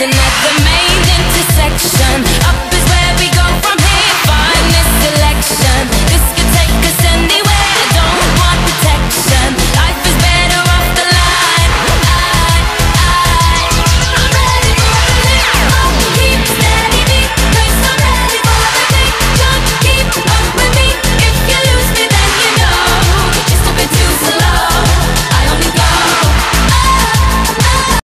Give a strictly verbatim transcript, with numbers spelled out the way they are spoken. and